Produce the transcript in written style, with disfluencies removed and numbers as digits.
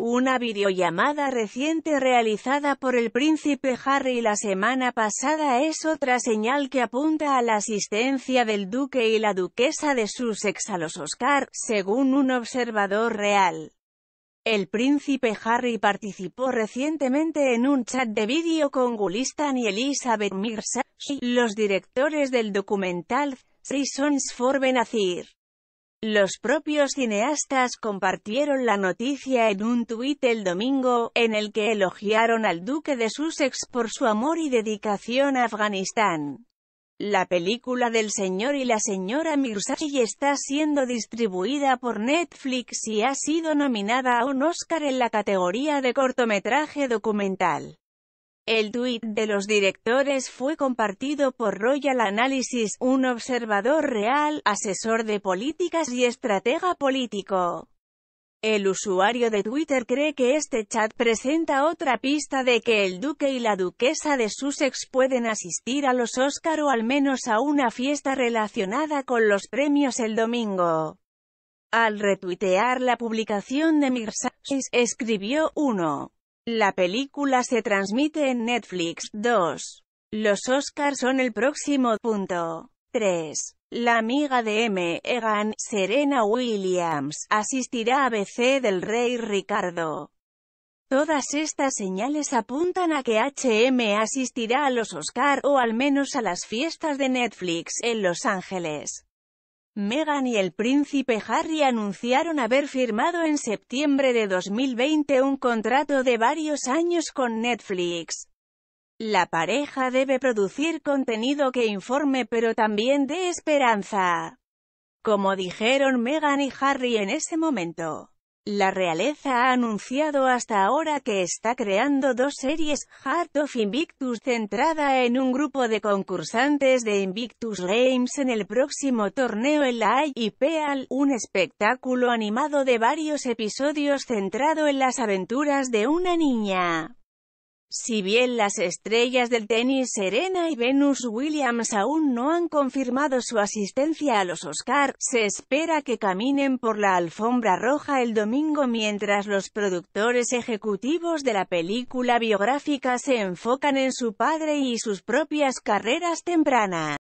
Una videollamada reciente realizada por el príncipe Harry la semana pasada es otra señal que apunta a la asistencia del duque y la duquesa de Sussex a los Oscar, según un observador real. El príncipe Harry participó recientemente en un chat de vídeo con Gulistan y Elizabeth Mirza, los directores del documental Seasons for Benazir. Los propios cineastas compartieron la noticia en un tuit el domingo, en el que elogiaron al duque de Sussex por su amor y dedicación a Afganistán. La película del señor y la señora Mirza está siendo distribuida por Netflix y ha sido nominada a un Oscar en la categoría de cortometraje documental. El tuit de los directores fue compartido por Royal Analysis, un observador real, asesor de políticas y estratega político. El usuario de Twitter cree que este chat presenta otra pista de que el duque y la duquesa de Sussex pueden asistir a los Oscar o al menos a una fiesta relacionada con los premios el domingo. Al retuitear la publicación de Mirza, escribió 1. La película se transmite en Netflix. 2. Los Oscars son el próximo. Punto. 3. La amiga de Meghan, Serena Williams, asistirá a BC del Rey Ricardo. Todas estas señales apuntan a que HM asistirá a los Oscar o al menos a las fiestas de Netflix en Los Ángeles. Meghan y el príncipe Harry anunciaron haber firmado en septiembre de 2020 un contrato de varios años con Netflix. La pareja debe producir contenido que informe pero también dé esperanza, como dijeron Meghan y Harry en ese momento. La realeza ha anunciado hasta ahora que está creando dos series, Heart of Invictus centrada en un grupo de concursantes de Invictus Games en el próximo torneo en la Haya, y Pearl, un espectáculo animado de varios episodios centrado en las aventuras de una niña. Si bien las estrellas del tenis Serena y Venus Williams aún no han confirmado su asistencia a los Oscar, se espera que caminen por la alfombra roja el domingo mientras los productores ejecutivos de la película biográfica se enfocan en su padre y sus propias carreras tempranas.